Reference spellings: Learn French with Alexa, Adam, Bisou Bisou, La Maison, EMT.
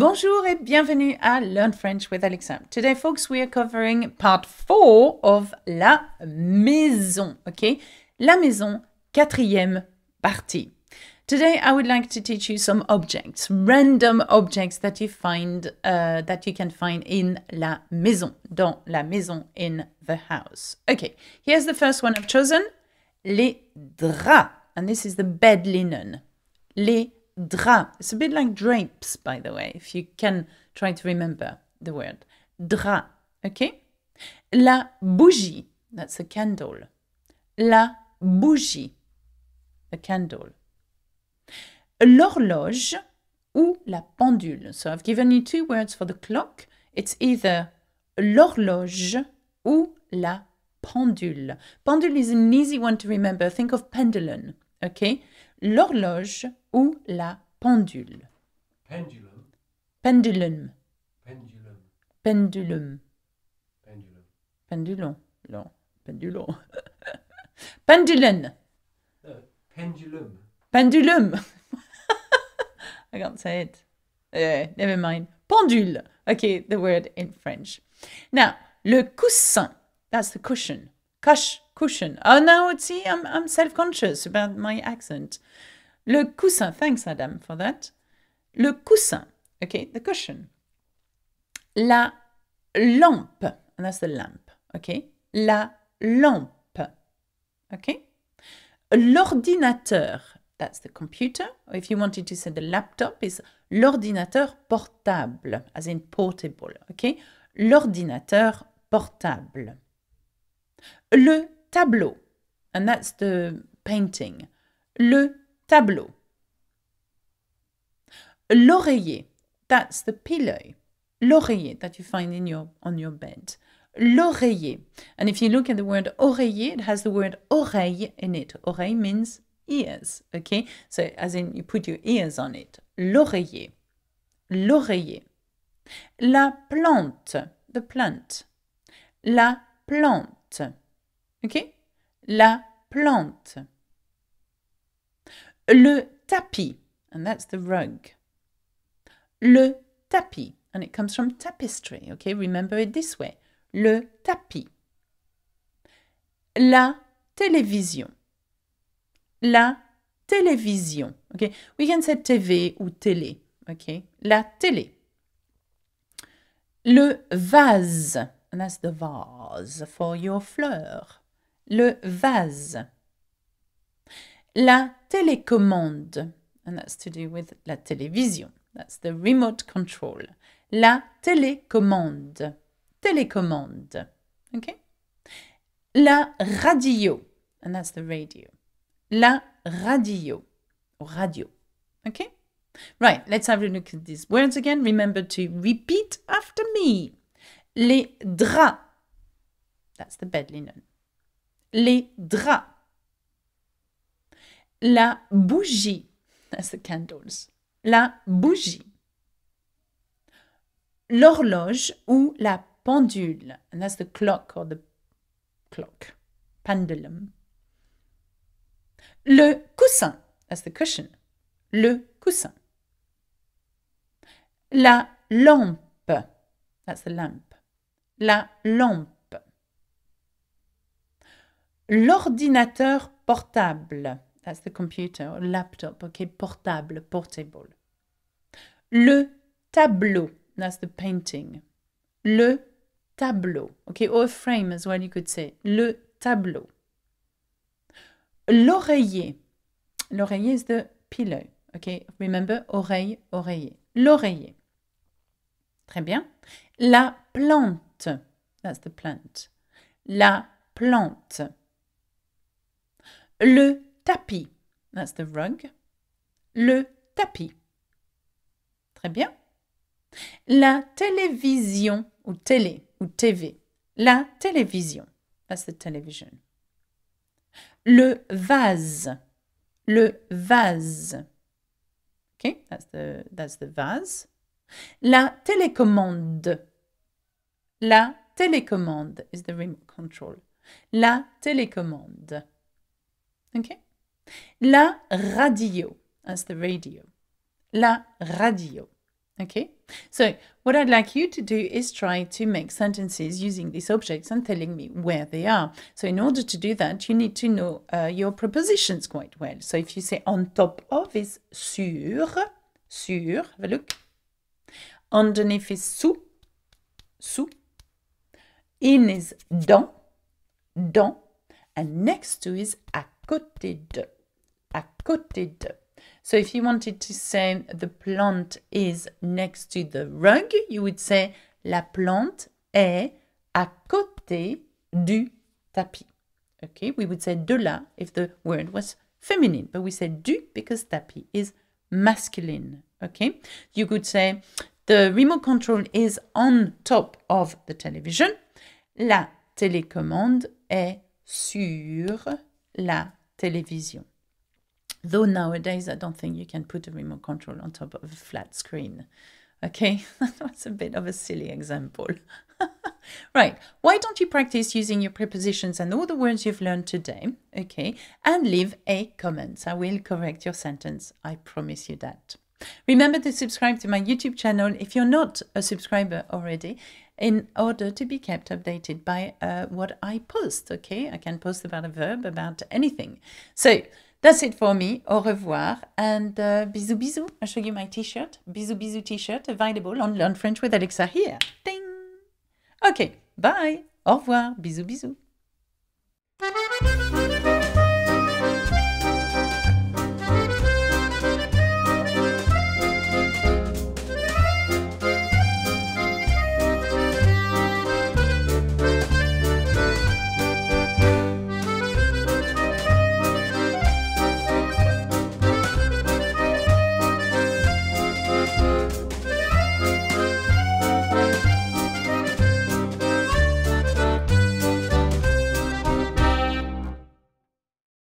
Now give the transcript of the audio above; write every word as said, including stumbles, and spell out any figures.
Bonjour and bienvenue à Learn French with Alexa. Today, folks, we are covering part four of La Maison, okay? La Maison, quatrième partie. Today, I would like to teach you some objects, random objects that you find, uh, that you can find in La Maison, dans La Maison, in the house. Okay, here's the first one I've chosen, les draps, and this is the bed linen, les draps. It's a bit like drapes, by the way, if you can try to remember the word. Drap, okay? La bougie, that's a candle. La bougie, a candle. L'horloge ou la pendule. So I've given you two words for the clock. It's either l'horloge ou la pendule. Pendule is an easy one to remember. Think of pendulum, okay? L'horloge ou la pendule. Pendulum. Pendulum. Pendulum. Pendulum. Pendulum. Pendulum. Non. Pendulum. Pendulum. No, pendulum. Pendulum. I can't say it. Uh, never mind. Pendule. Okay, the word in French. Now, le coussin. That's the cushion. Cush, cushion. Oh, now, see, I'm, I'm self-conscious about my accent. Le coussin. Thanks, Adam, for that. Le coussin. Okay, the cushion. La lampe. And that's the lamp. Okay. La lampe. Okay. L'ordinateur. That's the computer. Or if you wanted to say the laptop, is l'ordinateur portable, as in portable. Okay. L'ordinateur portable. Le tableau. And that's the painting. Le tableau. L'oreiller. That's the pillow. L'oreiller that you find in your, on your bed. L'oreiller. And if you look at the word oreiller, it has the word oreille in it. Oreille means ears. Okay? So as in you put your ears on it. L'oreiller. L'oreiller. La plante. The plant. La plante. Okay? La plante. Le tapis, and that's the rug. Le tapis, and it comes from tapestry, okay? Remember it this way. Le tapis. La télévision. La télévision, okay? We can say T V ou télé, okay? La télé. Le vase, and that's the vase for your fleur. Le vase. La télécommande, and that's to do with la télévision. That's the remote control. La télécommande. Télécommande. Okay? La radio, and that's the radio. La radio. Or radio. Okay? Right, let's have a look at these words again. Remember to repeat after me. Les draps. That's the bed linen. Les draps. La bougie, that's the candles. La bougie. L'horloge ou la pendule, and that's the clock or the clock, pendulum. Le coussin, that's the cushion. Le coussin. La lampe, that's the lamp. La lampe. L'ordinateur portable. That's the computer or laptop, okay, portable, portable. Le tableau, that's the painting. Le tableau, okay, or a frame as well you could say. Le tableau. L'oreiller, l'oreiller is the pillow, okay, remember, oreille, oreiller. L'oreiller. Très bien. La plante, that's the plant. La plante. Le tapis, that's the rug. Le tapis. Très bien. La télévision, ou télé, ou T V. La télévision, that's the television. Le vase, le vase. Okay, that's the, that's the vase. La télécommande. La télécommande is the remote control. La télécommande. Okay? La radio, that's the radio. La radio. Okay, so what I'd like you to do is try to make sentences using these objects and telling me where they are. So in order to do that, you need to know uh, your prepositions quite well. So if you say on top of is sur, sur, have a look. Underneath is sous, sous. In is dans, dans. And next to is à côté de, à côté de. So if you wanted to say the plant is next to the rug, you would say la plante est à côté du tapis. Okay, we would say de là if the word was feminine, but we say du because tapis is masculine. Okay, you could say the remote control is on top of the television. La télécommande est sur la télévision. Though nowadays, I don't think you can put a remote control on top of a flat screen. Okay, that was a bit of a silly example. Right, why don't you practice using your prepositions and all the words you've learned today, okay, and leave a comment. I will correct your sentence, I promise you that. Remember to subscribe to my YouTube channel if you're not a subscriber already, in order to be kept updated by uh, what I post, okay? I can post about a verb, about anything. So, that's it for me. Au revoir and uh, bisous, bisous. I'll show you my t-shirt. Bisous, bisous t-shirt available on Learn French with Alexa here. Ding! Okay, bye. Au revoir. Bisous, bisous.